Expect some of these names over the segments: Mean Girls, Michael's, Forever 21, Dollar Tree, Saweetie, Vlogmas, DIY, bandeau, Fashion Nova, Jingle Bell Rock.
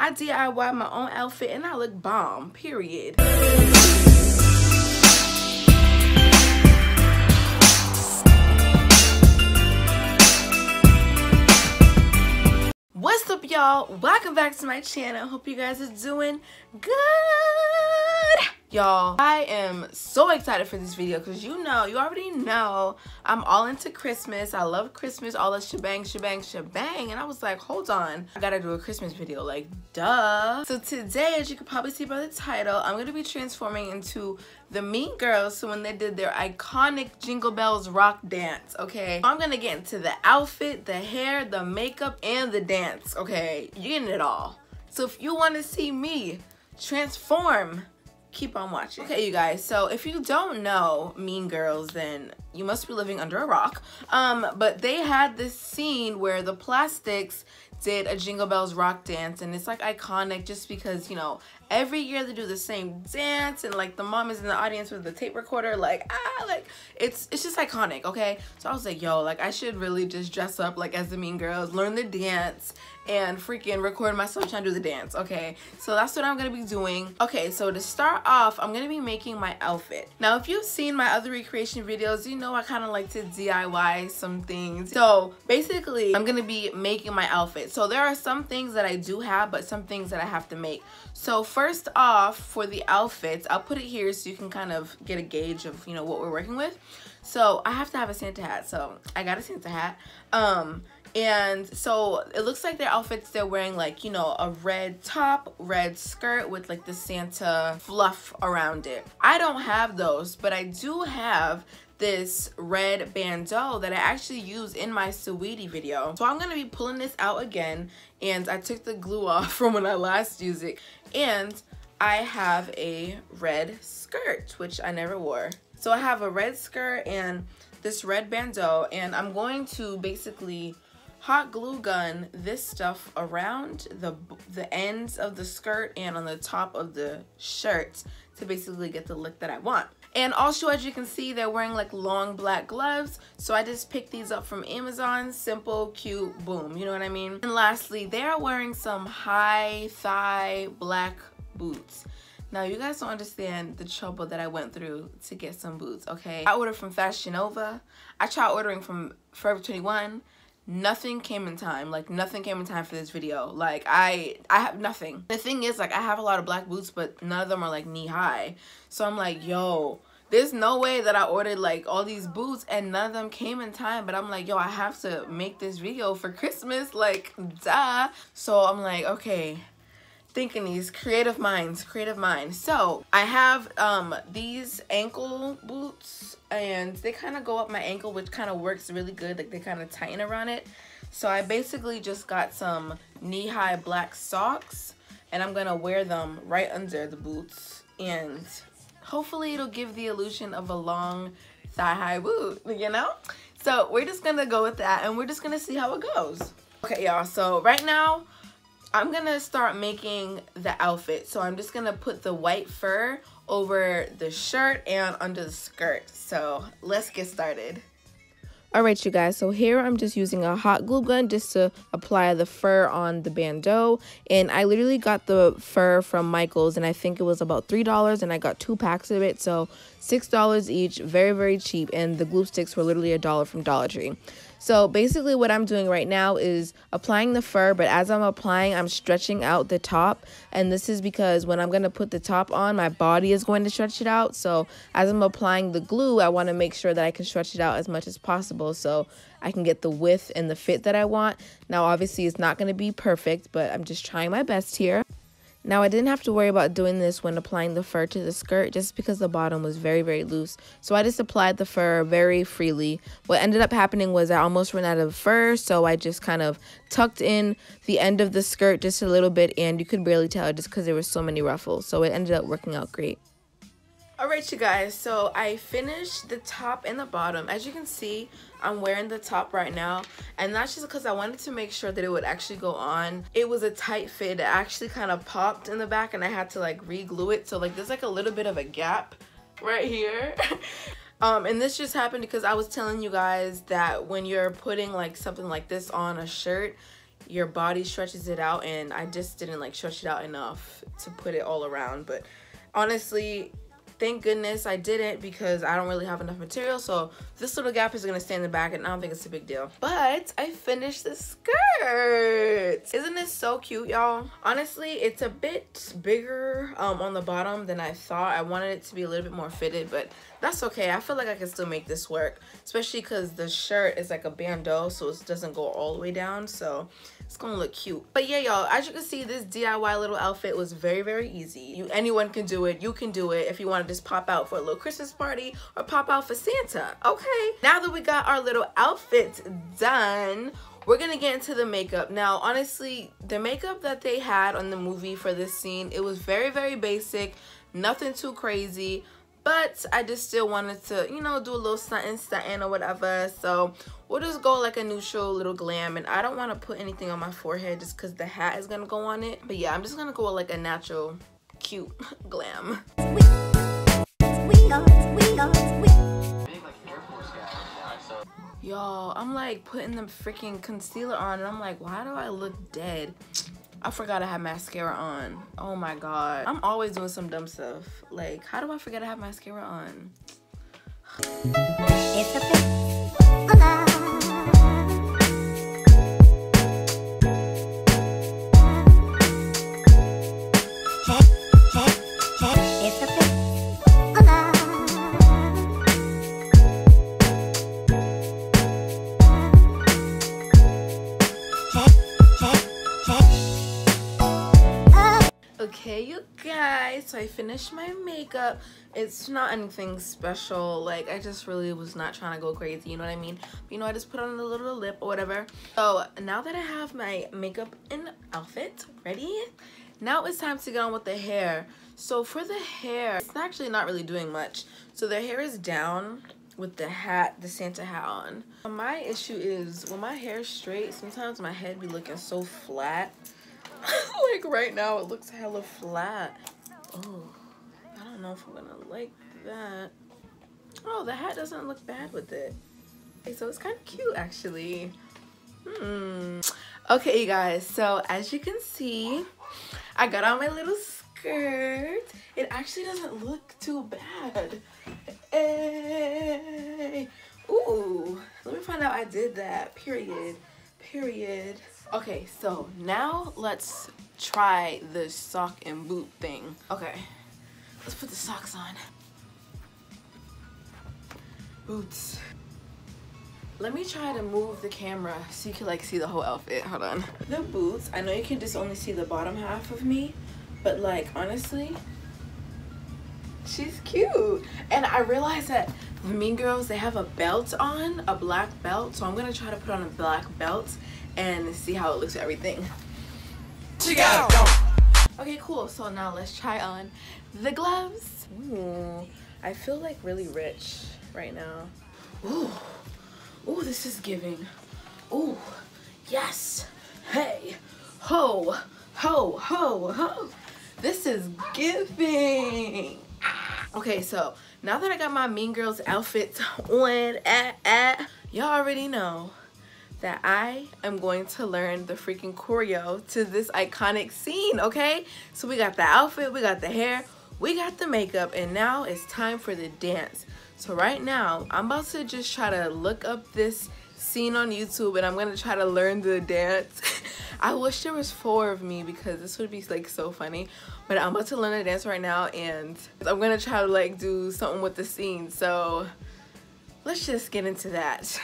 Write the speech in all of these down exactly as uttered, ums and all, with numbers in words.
I D I Y my own outfit and I look bomb, period. What's up, y'all? Welcome back to my channel. Hope you guys are doing good. Y'all, I am so excited for this video because you know, you already know, I'm all into Christmas. I love Christmas, all the shebang, shebang, shebang. And I was like, hold on, I gotta do a Christmas video, like, duh. So today, as you can probably see by the title, I'm gonna be transforming into the Mean Girls, so when they did their iconic Jingle Bells Rock dance, okay? I'm gonna get into the outfit, the hair, the makeup, and the dance, okay? You're getting it all. So if you wanna see me transform, keep on watching. Okay, you guys, so if you don't know Mean Girls, then you must be living under a rock. Um, but they had this scene where the Plastics did a Jingle Bells Rock dance, and it's like iconic just because, you know, every year they do the same dance, and like the mom is in the audience with the tape recorder, like, ah, like it's it's just iconic, okay? So I was like, yo, like I should really just dress up like as the Mean Girls, learn the dance, and freaking record myself trying to do the dance, okay? So that's what I'm gonna be doing. Okay, so to start off, I'm gonna be making my outfit. Now, if you've seen my other recreation videos, you know I kind of like to D I Y some things. So basically, I'm gonna be making my outfit. So there are some things that I do have, but some things that I have to make. So first off, for the outfits, I'll put it here so you can kind of get a gauge of, you know, what we're working with. So I have to have a Santa hat, so I got a Santa hat. Um, and so it looks like their outfits, they're wearing like, you know, a red top, red skirt with like the Santa fluff around it. I don't have those, but I do have this red bandeau that I actually used in my Saweetie video. So I'm gonna be pulling this out again, and I took the glue off from when I last used it. And I have a red skirt, which I never wore. So I have a red skirt and this red bandeau, and I'm going to basically hot glue gun this stuff around the the ends of the skirt and on the top of the shirt to basically get the look that I want. And also, as you can see, they're wearing like long black gloves, so I just picked these up from Amazon. Simple, cute, boom, you know what I mean? And lastly, they are wearing some high thigh black boots. Now, you guys don't understand the trouble that I went through to get some boots, okay? I ordered from Fashion Nova. I tried ordering from Forever twenty-one. Nothing came in time. Like, nothing came in time for this video. Like, I I have nothing. The thing is, like, I have a lot of black boots, but none of them are like knee high. So I'm like, yo, there's no way that I ordered like all these boots and none of them came in time. But I'm like, yo, I have to make this video for Christmas, like, duh. So I'm like, okay, thinking these creative minds, creative minds. So I have um these ankle boots, and they kind of go up my ankle, which kind of works really good. Like, they kind of tighten around it. So I basically just got some knee-high black socks, and I'm gonna wear them right under the boots, and hopefully it'll give the illusion of a long thigh-high boot, you know? So we're just gonna go with that, and we're just gonna see how it goes. Okay, y'all, so right now I'm gonna start making the outfit. So I'm just gonna put the white fur over the shirt and under the skirt. So let's get started. All right, you guys, so here I'm just using a hot glue gun just to apply the fur on the bandeau. And I literally got the fur from Michael's, and I think it was about three dollars, and I got two packs of it, so six dollars each, very, very cheap. And the glue sticks were literally a dollar from Dollar Tree. So basically what I'm doing right now is applying the fur, but as I'm applying, I'm stretching out the top. And this is because when I'm going to put the top on, my body is going to stretch it out. So as I'm applying the glue, I want to make sure that I can stretch it out as much as possible so I can get the width and the fit that I want. Now, obviously, it's not going to be perfect, but I'm just trying my best here. Now, I didn't have to worry about doing this when applying the fur to the skirt just because the bottom was very, very loose. So I just applied the fur very freely. What ended up happening was I almost ran out of fur, so I just kind of tucked in the end of the skirt just a little bit, and you could barely tell just because there were so many ruffles. So it ended up working out great. Alright, you guys, so I finished the top and the bottom. As you can see, I'm wearing the top right now, and that's just because I wanted to make sure that it would actually go on. It was a tight fit. It actually kind of popped in the back, and I had to like re-glue it. So like there's like a little bit of a gap right here. Um, and this just happened because I was telling you guys that when you're putting like something like this on a shirt, your body stretches it out, and I just didn't like stretch it out enough to put it all around. But honestly, thank goodness I didn't, because I don't really have enough material, so this little gap is gonna stay in the back and I don't think it's a big deal. But I finished the skirt. Isn't this so cute, y'all? Honestly, it's a bit bigger um, on the bottom than I thought. I wanted it to be a little bit more fitted, but that's okay. I feel like I can still make this work, especially because the shirt is like a bandeau, so it doesn't go all the way down, so it's gonna look cute. But yeah, y'all, as you can see, this D I Y little outfit was very, very easy. You, anyone can do it. You can do it if you want to just pop out for a little Christmas party or pop out for Santa. Okay, now that we got our little outfits done, we're gonna get into the makeup. Now, honestly, the makeup that they had on the movie for this scene, it was very, very basic, nothing too crazy. But I just still wanted to, you know, do a little something, something or whatever. So we'll just go like a neutral little glam. And I don't want to put anything on my forehead just because the hat is going to go on it. But yeah, I'm just going to go with like a natural, cute glam. Y'all, I'm like putting the freaking concealer on and I'm like, why do I look dead? I forgot I had mascara on. Oh my god. I'm always doing some dumb stuff. Like, how do I forget I have mascara on? It's a bit of love. Okay, you guys, so I finished my makeup. It's not anything special. Like, I just really was not trying to go crazy, you know what I mean? But, you know, I just put on a little lip or whatever. So now that I have my makeup and outfit ready, now it's time to get on with the hair. So for the hair, it's actually not really doing much. So the hair is down with the hat, the Santa hat on. My issue is when my hair is straight, sometimes my head be looking so flat. Like right now it looks hella flat. Oh, I don't know if I'm gonna like that. Oh, the hat doesn't look bad with it. Okay, so it's kind of cute actually. Hmm. Okay, you guys, so as you can see, I got on my little skirt. It actually doesn't look too bad. Hey. Ooh, let me find out I did that. Period. Period. Okay, so now let's try the sock and boot thing. Okay, let's put the socks on. Boots. Let me try to move the camera so you can like see the whole outfit. Hold on. The boots, I know you can just only see the bottom half of me, but like honestly, she's cute. And I realized that the Mean Girls, they have a belt on, a black belt, so I'm gonna try to put on a black belt and see how it looks at everything. She got it, go. Okay, cool. So now let's try on the gloves. Ooh, I feel like really rich right now. Ooh, ooh, this is giving. Ooh, yes. Hey, ho, ho, ho, ho. This is giving. Okay, so now that I got my Mean Girls outfits on, eh, eh, y'all already know that I am going to learn the freaking choreo to this iconic scene, okay? So we got the outfit, we got the hair, we got the makeup, and now it's time for the dance. So right now, I'm about to just try to look up this scene on YouTube and I'm gonna try to learn the dance. I wish there was four of me because this would be like so funny, but I'm about to learn the dance right now and I'm gonna try to like do something with the scene. So let's just get into that.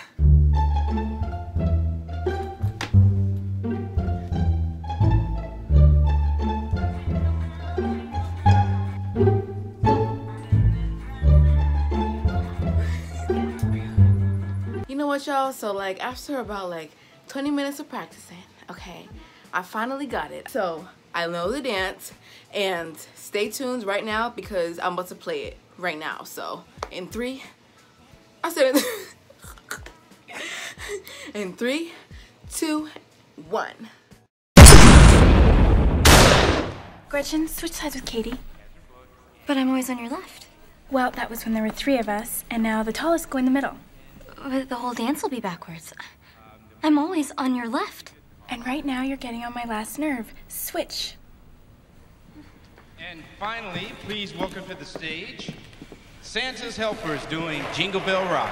Y'all, so like after about like twenty minutes of practicing, okay, I finally got it. So I know the dance, and stay tuned right now because I'm about to play it right now. So in three, I said in three, two, one. Gretchen, switch sides with Katie. But I'm always on your left. Well, that was when there were three of us, and now the tallest go in the middle. But the whole dance will be backwards. I'm always on your left. And right now you're getting on my last nerve. Switch. And finally, please welcome to the stage, Santa's Helpers doing Jingle Bell Rock.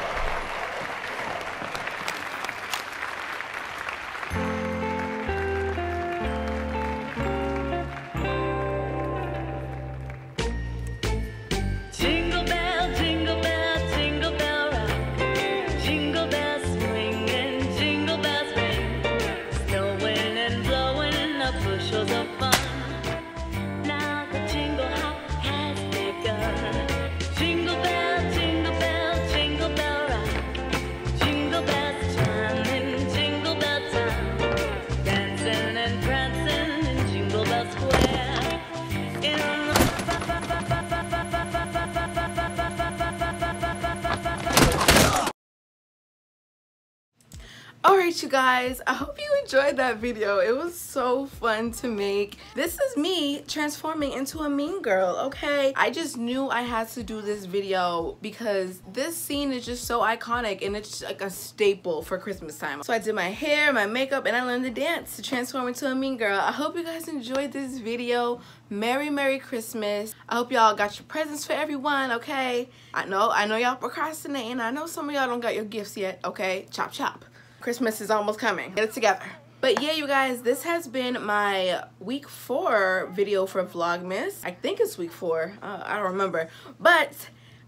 Alright you guys, I hope you enjoyed that video. It was so fun to make. This is me transforming into a mean girl, okay? I just knew I had to do this video because this scene is just so iconic and it's like a staple for Christmas time. So I did my hair, my makeup, and I learned to dance to transform into a mean girl. I hope you guys enjoyed this video. Merry, Merry Christmas. I hope y'all got your presents for everyone, okay? I know, I know y'all procrastinating. I know some of y'all don't got your gifts yet, okay? Chop, chop. Christmas is almost coming. Get it together. But yeah, you guys, this has been my week four video for Vlogmas. I think it's week four. Uh, I don't remember. But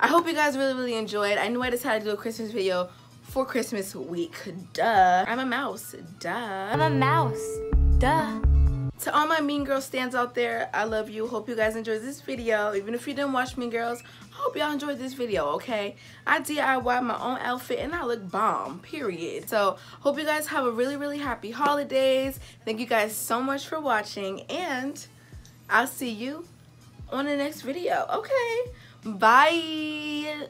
I hope you guys really, really enjoyed. I knew I decided to do a Christmas video for Christmas week. Duh. I'm a mouse. Duh. I'm a mouse. Duh. To all my Mean Girls stands out there, I love you. Hope you guys enjoyed this video. Even if you didn't watch Mean Girls, I hope y'all enjoyed this video, okay? I D I Y my own outfit and I look bomb, period. So, hope you guys have a really, really happy holidays. Thank you guys so much for watching and I'll see you on the next video, okay? Bye!